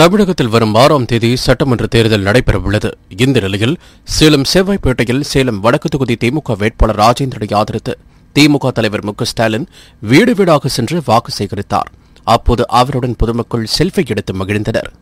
தமிழகத்தில் வரும் 6ஆம் தேதி சட்டமன்ற தேர்தல் நடைபெறவுள்ளது. இந்த நிலையில் சேலம் செவ்வாய்ப்பேட்டையில் சேலம் வடக்கு தொகுதி திமுக வேட்பாளர் ராஜேந்திரனை ஆதரித்து திமுக தலைவர் மு க ஸ்டாலின் வீடு வீடாக சென்று வாக்கு சேகரித்தார். அப்போது அவருடன் பொதுமக்கள் செல்ஃபி எடுத்து மகிழ்ந்தனர்.